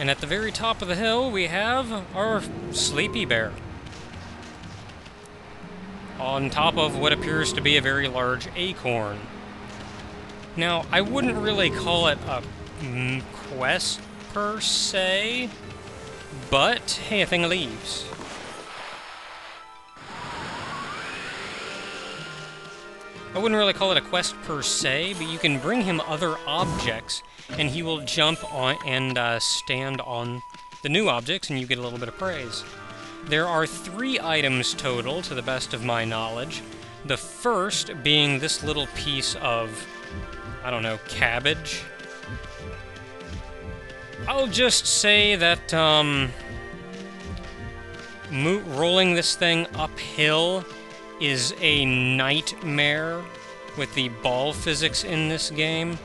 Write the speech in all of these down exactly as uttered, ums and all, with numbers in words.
And at the very top of the hill, we have our sleepy bear. On top of what appears to be a very large acorn. Now, I wouldn't really call it a quest per se, but hey, a thing of leaves. I wouldn't really call it a quest per se, but you can bring him other objects, and he will jump on and uh, stand on the new objects, and you get a little bit of praise. There are three items total, to the best of my knowledge. The first being this little piece of, I don't know, cabbage. I'll just say that um, mo- rolling this thing uphill is a nightmare with the ball physics in this game.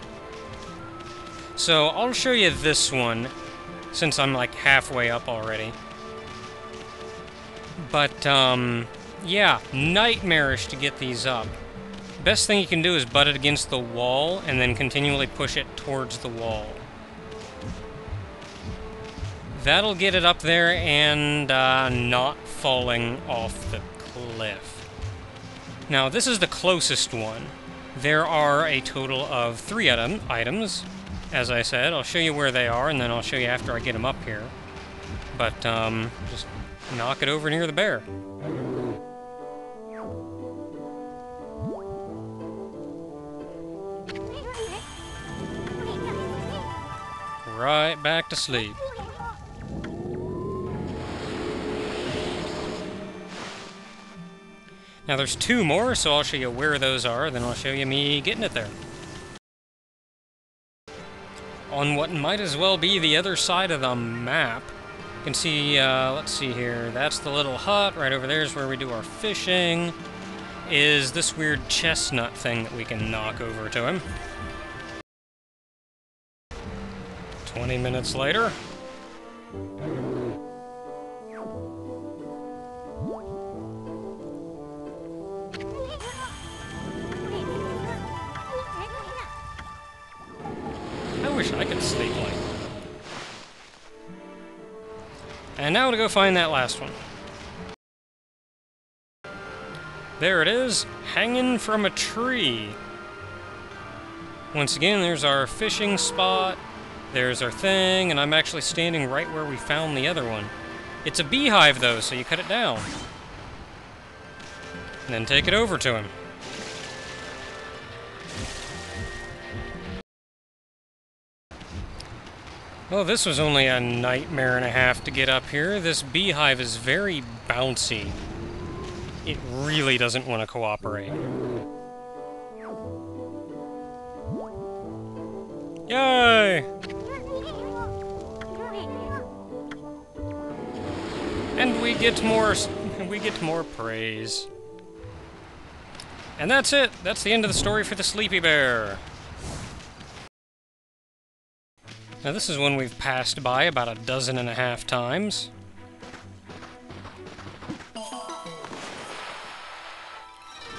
So I'll show you this one, since I'm like halfway up already. But, um, yeah, nightmarish to get these up. Best thing you can do is butt it against the wall and then continually push it towards the wall. That'll get it up there and uh, not falling off the cliff. Now, this is the closest one. There are a total of three item items, as I said. I'll show you where they are, and then I'll show you after I get them up here. But, um, just... knock it over near the bear. Right back to sleep. Now there's two more, so I'll show you where those are, then I'll show you me getting it there. On what might as well be the other side of the map, you can see, uh, let's see here, that's the little hut, right over there is where we do our fishing, is this weird chestnut thing that we can knock over to him. twenty minutes later. I wish I could sleep like that. And now to go find that last one. There it is, hanging from a tree. Once again, there's our fishing spot, there's our thing, and I'm actually standing right where we found the other one. It's a beehive, though, so you cut it down. And then take it over to him. Well, this was only a nightmare and a half to get up here. This beehive is very bouncy. It really doesn't want to cooperate. Yay! And we get more, we get more praise. And that's it. That's the end of the story for the Sleepy Bear. Now this is one we've passed by about a dozen and a half times.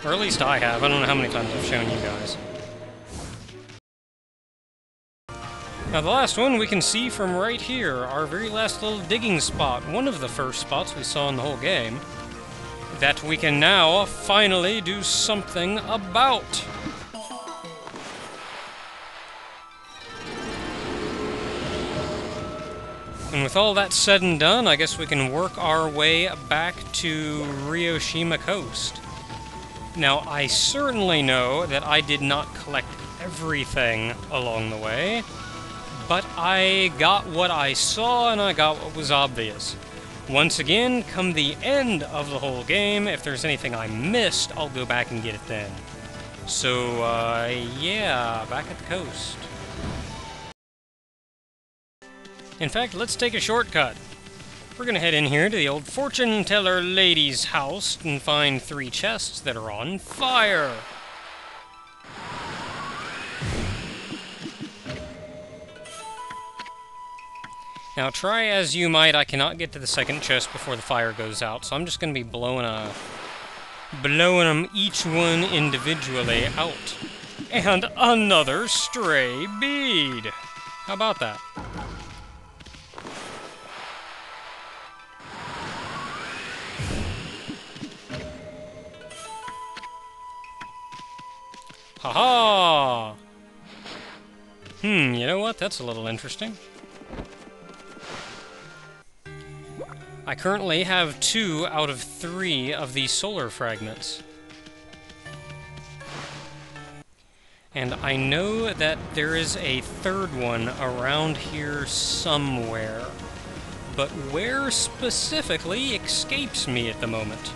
Or at least I have. I don't know how many times I've shown you guys. Now the last one we can see from right here, our very last little digging spot, one of the first spots we saw in the whole game, that we can now finally do something about. And with all that said and done, I guess we can work our way back to Ryoshima Coast. Now, I certainly know that I did not collect everything along the way, but I got what I saw and I got what was obvious. Once again, come the end of the whole game, if there's anything I missed, I'll go back and get it then. So, uh, yeah, back at the coast. In fact, let's take a shortcut. We're gonna head in here to the old fortune teller lady's house and find three chests that are on fire. Now, try as you might, I cannot get to the second chest before the fire goes out, so I'm just gonna be blowing a, blowing them each one individually out. And another stray bead. How about that? Haha! Hmm, you know what? That's a little interesting. I currently have two out of three of the solar fragments. And I know that there is a third one around here somewhere. But where specifically escapes me at the moment.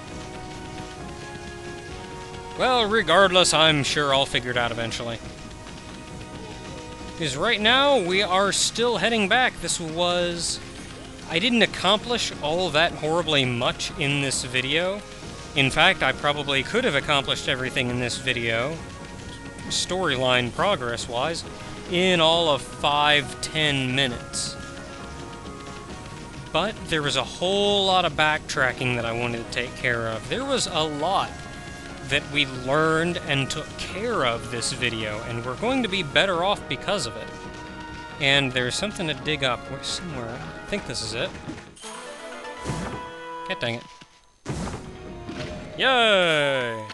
Well, regardless, I'm sure I'll figure it out eventually. Because right now, we are still heading back. This was... I didn't accomplish all that horribly much in this video. In fact, I probably could have accomplished everything in this video, storyline progress-wise, in all of five, ten minutes. But there was a whole lot of backtracking that I wanted to take care of. There was a lot that we learned and took care of this video, and we're going to be better off because of it. And there's something to dig up somewhere. I think this is it. God dang it. Yay!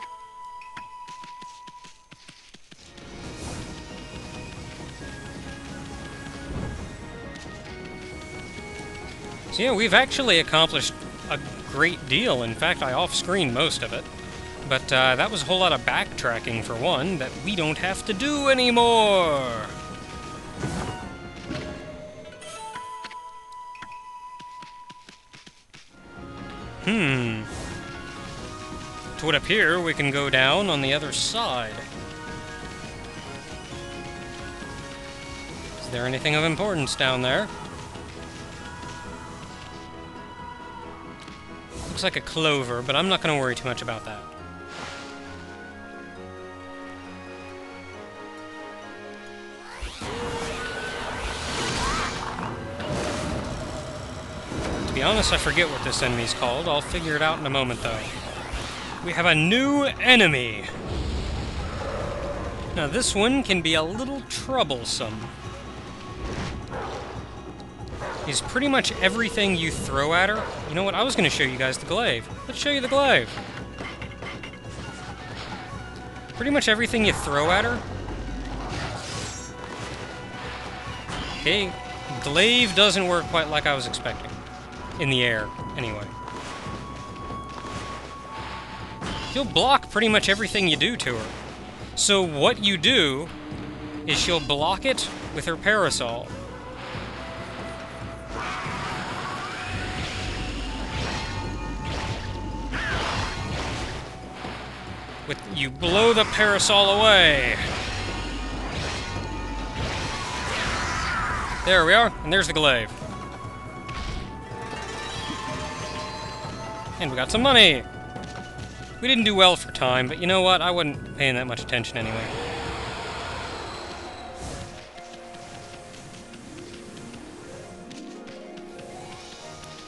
So yeah, we've actually accomplished a great deal. In fact, I off-screen most of it. But uh, that was a whole lot of backtracking, for one, that we don't have to do anymore! Hmm. It would appear we can go down on the other side. Is there anything of importance down there? Looks like a clover, but I'm not going to worry too much about that. To be honest, I forget what this enemy's called. I'll figure it out in a moment, though. We have a new enemy! Now, this one can be a little troublesome. He's pretty much everything you throw at her. You know what? I was going to show you guys the glaive. Let's show you the glaive. Pretty much everything you throw at her. Okay, glaive doesn't work quite like I was expecting. In the air, anyway. She'll block pretty much everything you do to her. So what you do is she'll block it with her parasol. With, you blow the parasol away. There we are, and there's the glaive. And we got some money! We didn't do well for time, but you know what? I wasn't paying that much attention anyway.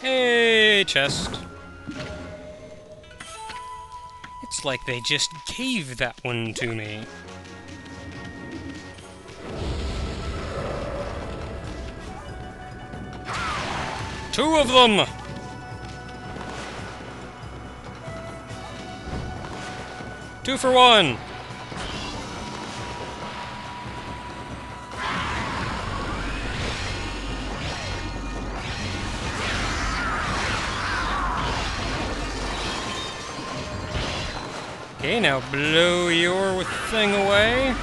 Hey, chest. It's like they just gave that one to me. Two of them! Two for one! Okay, now blow your thing away.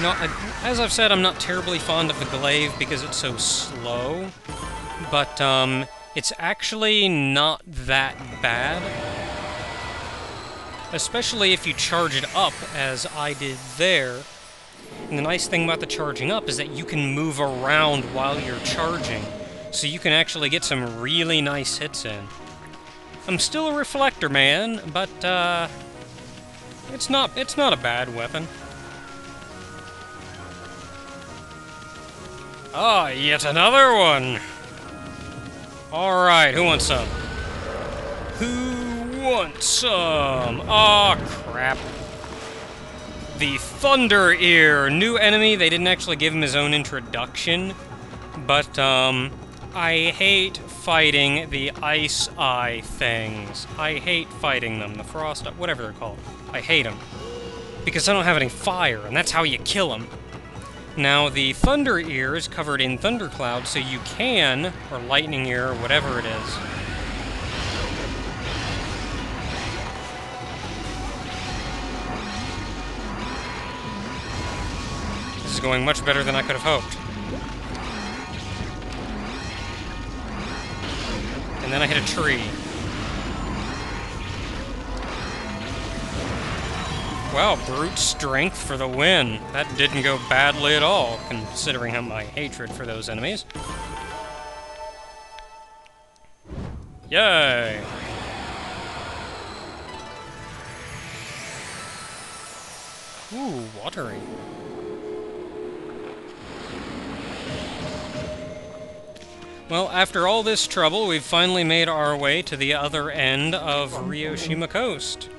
Now, as I've said, I'm not terribly fond of the glaive because it's so slow, but, um... it's actually not that bad, especially if you charge it up, as I did there. And the nice thing about the charging up is that you can move around while you're charging, so you can actually get some really nice hits in. I'm still a reflector man, but uh, it's not it's not a bad weapon. Ah, yet another one. Alright, who wants some? Who wants some? Aw, oh, crap. The Thunder Ear, new enemy. They didn't actually give him his own introduction, but um, I hate fighting the ice eye things. I hate fighting them. The frost, whatever they're called. I hate them. Because I don't have any fire, and that's how you kill them. Now, the thunder ear is covered in thunderclouds, so you can, or lightning ear, or whatever it is. This is going much better than I could have hoped. And then I hit a tree. Wow, brute strength for the win. That didn't go badly at all, considering how my hatred for those enemies. Yay! Ooh, watery. Well, after all this trouble, we've finally made our way to the other end of Ryoshima Coast.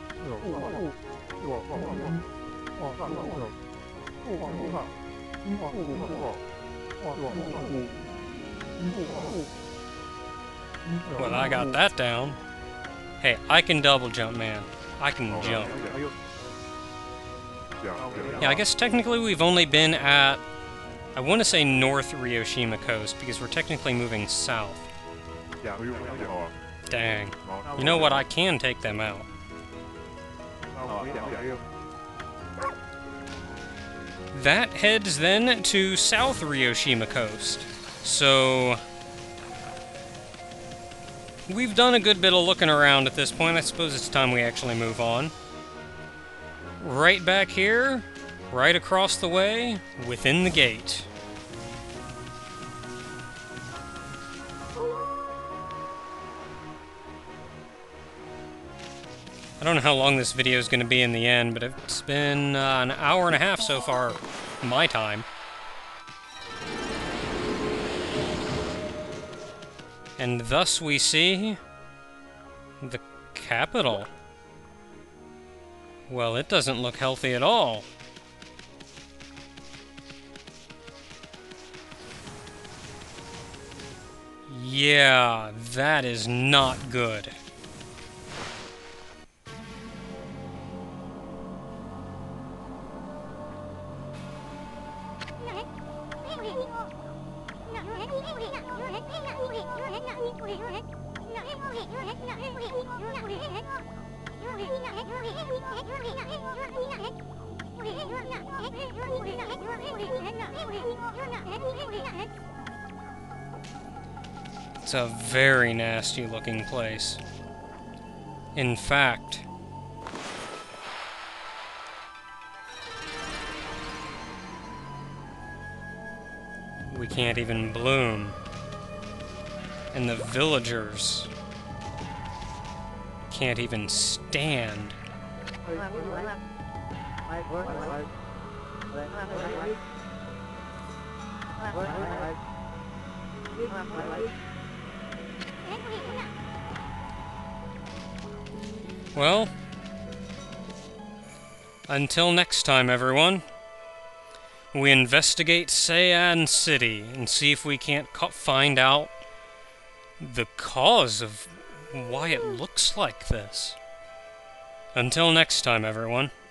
Well, I got that down. Hey, I can double jump, man. I can jump. Yeah, I guess technically we've only been at... I want to say North Ryoshima Coast, because we're technically moving south. Dang. You know what? I can take them out. That heads then to South Ryoshima Coast. So... we've done a good bit of looking around at this point. I suppose it's time we actually move on. Right back here... right across the way, within the gate. I don't know how long this video is going to be in the end, but it's been uh, an hour and a half so far, my time. And thus we see the capital. Well, it doesn't look healthy at all. Yeah, that is not good. It's a very nasty looking place. In fact, we can't even bloom. And the villagers can't even stand. Well, until next time, everyone, we investigate Sei City and see if we can't find out the cause of why it looks like this. Until next time, everyone.